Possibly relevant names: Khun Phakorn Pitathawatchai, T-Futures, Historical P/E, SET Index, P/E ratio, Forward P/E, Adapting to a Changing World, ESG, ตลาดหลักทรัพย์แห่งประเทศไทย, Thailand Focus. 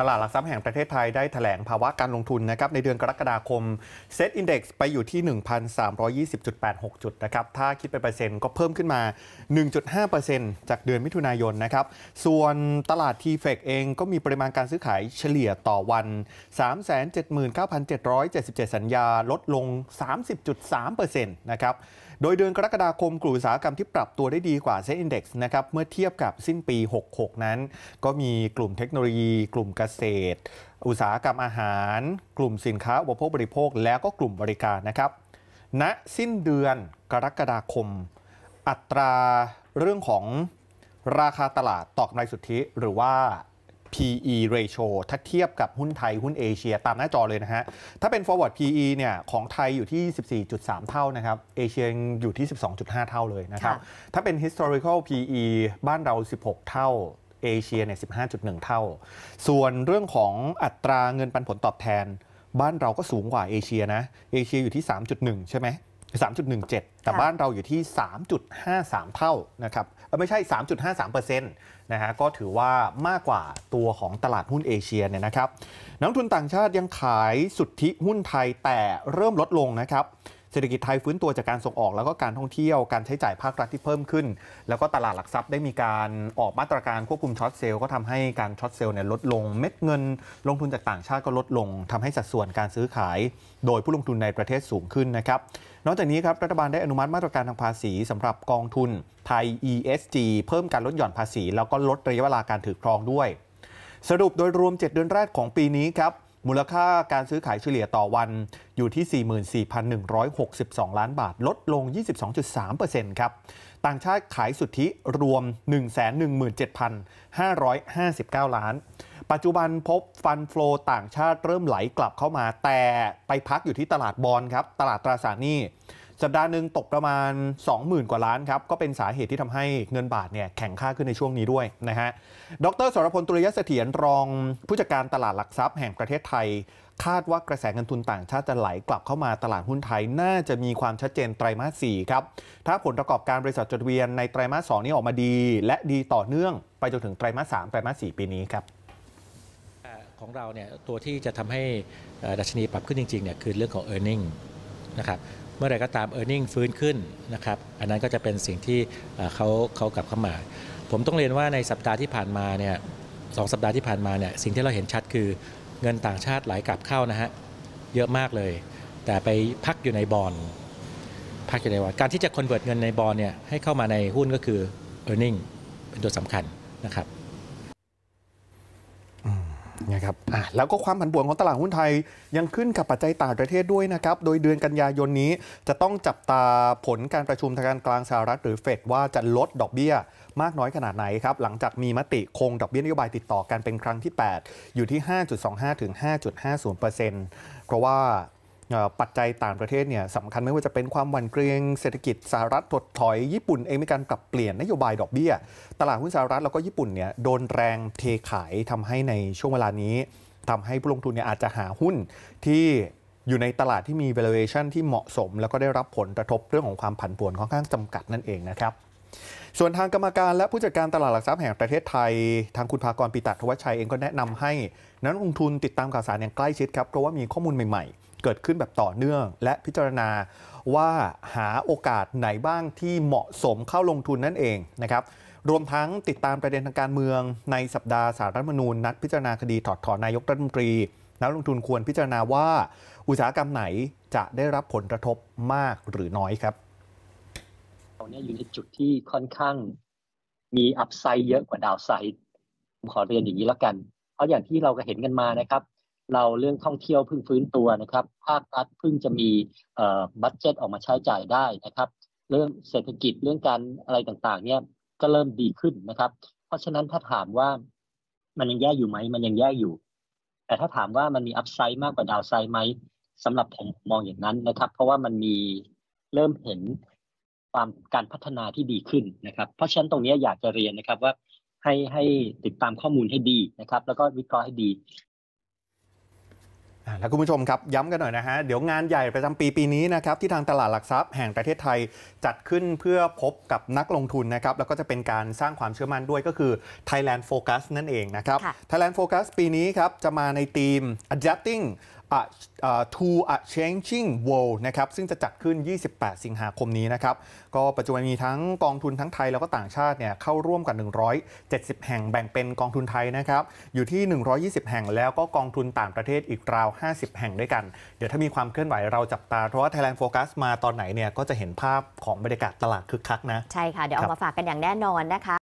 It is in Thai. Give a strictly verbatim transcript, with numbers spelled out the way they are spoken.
ตลาดหลักทรัพย์แห่งประเทศไทยได้แถลงภาวะการลงทุนนะครับในเดือนกรกฎาคมเซตอินดี x ไปอยู่ที่ หนึ่งพันสามร้อยยี่สิบจุดแปดหก จุดนะครับถ้าคิดเป็นเปอร์เซ็นต์ก็เพิ่มขึ้นมา หนึ่งจุดห้าเปอร์เซ็นต์ จากเดือนมิถุนายนนะครับส่วนตลาด t ีเฟกเองก็มีปริมาณการซื้อขายเฉลี่ยต่อวัน สามแสนเจ็ดหมื่นเก้าพันเจ็ดร้อยเจ็ดสิบเจ็ด สัญญาลดลง สามสิบจุดสามเปอร์เซ็นต์ นะครับโดยเดือนกรกฎาคมกลุ่มอุตสาหกรรมที่ปรับตัวได้ดีกว่าเซตอินดี x นะครับเมื่อเทียบกับสิ้นปีหกหกนั้นก็มีกลุ่มเทคโนโลยีกลุ่มเกษตรอุตสาหกรรมอาหารกลุ่มสินค้าอุปโภคบริโภคและก็กลุ่มบริการนะครับณสิ้นเดือนกรกฎาคมอัตราเรื่องของราคาตลาดต่อกำไรสุทธิหรือว่า พี อี ratio ถ้าเทียบกับหุ้นไทยหุ้นเอเชียตามหน้าจอเลยนะฮะถ้าเป็น forward พี อี เนี่ยของไทยอยู่ที่ สิบสี่จุดสาม เท่านะครับเอเชียอยู่ที่ สิบสองจุดห้า เท่าเลยนะครับถ้าเป็น historical พี อี บ้านเราสิบหกเท่าเอเชียเนี่ย สิบห้าจุดหนึ่ง เท่าส่วนเรื่องของอัตราเงินปันผลตอบแทนบ้านเราก็สูงกว่าเอเชียนะเอเชียอยู่ที่ สามจุดหนึ่ง ใช่ไหม สามจุดหนึ่งเจ็ด แต่บ้านเราอยู่ที่ สามจุดห้าสาม เท่านะครับไม่ใช่ สามจุดห้าสามเปอร์เซ็นต์ นะฮะก็ถือว่ามากกว่าตัวของตลาดหุ้นเอเชียเนี่ยนะครับนักทุนต่างชาติยังขายสุทธิหุ้นไทยแต่เริ่มลดลงนะครับเศรษฐกิจไทยฟื้นตัวจากการส่งออกแล้วก็การท่องเที่ยวการใช้จ่ายภาครัฐที่เพิ่มขึ้นแล้วก็ตลาดหลักทรัพย์ได้มีการออกมาตรการควบคุมช็อตเซลล์ก็ทำให้การช็อตเซลล์เนี่ยลดลงเม็ดเงินลงทุนจากต่างชาติก็ลดลงทำให้สัดส่วนการซื้อขายโดยผู้ลงทุนในประเทศสูงขึ้นนะครับนอกจากนี้ครับรัฐบาลได้อนุมัติมาตรการทางภาษีสำหรับกองทุนไทย อี เอส จี เพิ่มการลดหย่อนภาษีแล้วก็ลดระยะเวลาการถือครองด้วยสรุปโดยรวมเจ็ดเดือนแรกของปีนี้ครับมูลค่าการซื้อขายเฉลี่ยต่อวันอยู่ที่ สี่หมื่นสี่พันหนึ่งร้อยหกสิบสอง ล้านบาทลดลง ยี่สิบสองจุดสามเปอร์เซ็นต์ ครับต่างชาติขายสุทธิรวม หนึ่งแสนหนึ่งหมื่นเจ็ดพันห้าร้อยห้าสิบเก้า ล้านปัจจุบันพบฟันโฟลต่างชาติเริ่มไหลกลับเข้ามาแต่ไปพักอยู่ที่ตลาดบอนด์ครับตลาดตราสารหนี้สัปดาห์หนึ่งตกประมาณ สองหมื่น กว่าล้านครับก็เป็นสาเหตุที่ทำให้เงินบาทเนี่ยแข็งค่าขึ้นในช่วงนี้ด้วยนะฮะดร.สรพล ตุลยเสถียรรองผู้จัดการตลาดหลักทรัพย์แห่งประเทศไทยคาดว่ากระแสเงินทุนต่างชาติจะไหลกลับเข้ามาตลาดหุ้นไทยน่าจะมีความชัดเจนไตรมาส สี่ครับถ้าผลประกอบการบริษัทจดทะเบียนในไตรมาส สองนี้ออกมาดีและดีต่อเนื่องไปจนถึงไตรมาส สามไตรมาส สี่ปีนี้ครับของเราเนี่ยตัวที่จะทำให้ดัชนีปรับขึ้นจริงๆเนี่ยคือเรื่องของ earning นะครับเมื่อไรก็ตาม earning ฟื้นขึ้นนะครับอันนั้นก็จะเป็นสิ่งที่เขาเขากลับเข้ามาผมต้องเรียนว่าในสัปดาห์ที่ผ่านมาเนี่ยสองสัปดาห์ที่ผ่านมาเนี่ยสิ่งที่เราเห็นชัดคือเงินต่างชาติไหลกลับเข้านะฮะเยอะมากเลยแต่ไปพักอยู่ในบอนด์พักอยู่ในบอนด์การที่จะ convert เงินในบอนด์เนี่ยให้เข้ามาในหุ้นก็คือ earning เป็นตัวสำคัญนะครับนะครับแล้วก็ความผันผวนของตลาดหุ้นไทยยังขึ้นกับปัจจัยต่างประเทศด้วยนะครับโดยเดือนกันยายนนี้จะต้องจับตาผลการประชุมธนาคารกลางสหรัฐหรือเฟดว่าจะลดดอกเบี้ยมากน้อยขนาดไหนครับหลังจากมีมติคงดอกเบี้ยนโยบายติดต่อกันเป็นครั้งที่แปดอยู่ที่ ห้าจุดสองห้า ถึง ห้าจุดห้าศูนย์เปอร์เซ็นต์ เพราะว่าปัจจัยต่างประเทศเนี่ยสำคัญไม่ว่าจะเป็นความหวั่นเกรงเศรษฐกิจสหรัฐถดถอยญี่ปุ่นเองมีการปรับเปลี่ยนนโยบายดอกเบี้ยตลาดหุ้นสหรัฐแล้วก็ญี่ปุ่นเนี่ยโดนแรงเทขายทำให้ในช่วงเวลานี้ทำให้ผู้ลงทุนเนี่ยอาจจะหาหุ้นที่อยู่ในตลาดที่มี valuation ที่เหมาะสมแล้วก็ได้รับผลกระทบเรื่องของความผันผวนค่อนข้างจำกัดนั่นเองนะครับส่วนทางกรรมการและผู้จัดการตลาดหลักทรัพย์แห่งประเทศไทยทางคุณภากร ปิตะทวัชชัยเองก็แนะนำให้นักลงทุนติดตามข่าวสารอย่างใกล้ชิดครับเพราะว่ามีข้อมูลใหม่ๆเกิดขึ้นแบบต่อเนื่องและพิจารณาว่าหาโอกาสไหนบ้างที่เหมาะสมเข้าลงทุนนั่นเองนะครับรวมทั้งติดตามประเด็นทางการเมืองในสัปดาห์ศาลรัฐธรรมนูญนัดพิจารณาคดีถอดถอนนายกรัฐมนตรีนักลงทุนควรพิจารณาว่าอุตสาหกรรมไหนจะได้รับผลกระทบมากหรือน้อยครับเราเนี่ยอยู่ในจุดที่ค่อนข้างมีอัพไซด์เยอะกว่าดาวไซด์ผมขอเรียนอย่างนี้แล้วกันเพราะอย่างที่เราก็เห็นกันมานะครับเราเรื่องท่องเที่ยวเพิ่งฟื้นตัวนะครับภาครัฐเพิ่งจะมีบัดเจ็ตออกมาใช้จ่ายได้นะครับเรื่องเศรษฐกิจเรื่องการอะไรต่างๆเนี่ยก็เริ่มดีขึ้นนะครับเพราะฉะนั้นถ้าถามว่ามันยังแย่อยู่ไหมมันยังแย่อยู่แต่ถ้าถามว่ามันมีอัพไซด์มากกว่าดาวไซด์ไหมสำหรับผมมองอย่างนั้นนะครับเพราะว่ามันมีเริ่มเห็นการพัฒนาที่ดีขึ้นนะครับเพราะฉะนั้นตรงนี้อยากจะเรียนนะครับว่าให้ให้ติดตามข้อมูลให้ดีนะครับแล้วก็วิเคราะห์ให้ดี และคุณผู้ชมครับย้ำกันหน่อยนะฮะเดี๋ยวงานใหญ่ประจำปีปีนี้นะครับที่ทางตลาดหลักทรัพย์แห่งประเทศไทยจัดขึ้นเพื่อพบกับนักลงทุนนะครับแล้วก็จะเป็นการสร้างความเชื่อมั่นด้วยก็คือ Thailand Focus นั่นเองนะครับ Thailand Focus ปีนี้ครับจะมาในธีม Adapting to a Changing World นะครับซึ่งจะจัดขึ้นยี่สิบแปดสิงหาคมนี้นะครับก็ปัจจุบันมีทั้งกองทุนทั้งไทยแล้วก็ต่างชาติเนี่ยเข้าร่วมกันหนึ่งร้อยเจ็ดสิบแห่งแบ่งเป็นกองทุนไทยนะครับอยู่ที่หนึ่งร้อยยี่สิบแห่งแล้วก็กองทุนต่างประเทศอีกราวห้าสิบแห่งด้วยกันเดี๋ยวถ้ามีความเคลื่อนไหวเราจับตาเพราะว่า Thailand Focus มาตอนไหนเนี่ยก็จะเห็นภาพของบรรยากาศตลาดคึกคักนะใช่ค่ะเดี๋ยวเอามาฝากกันอย่างแน่นอนนะคะ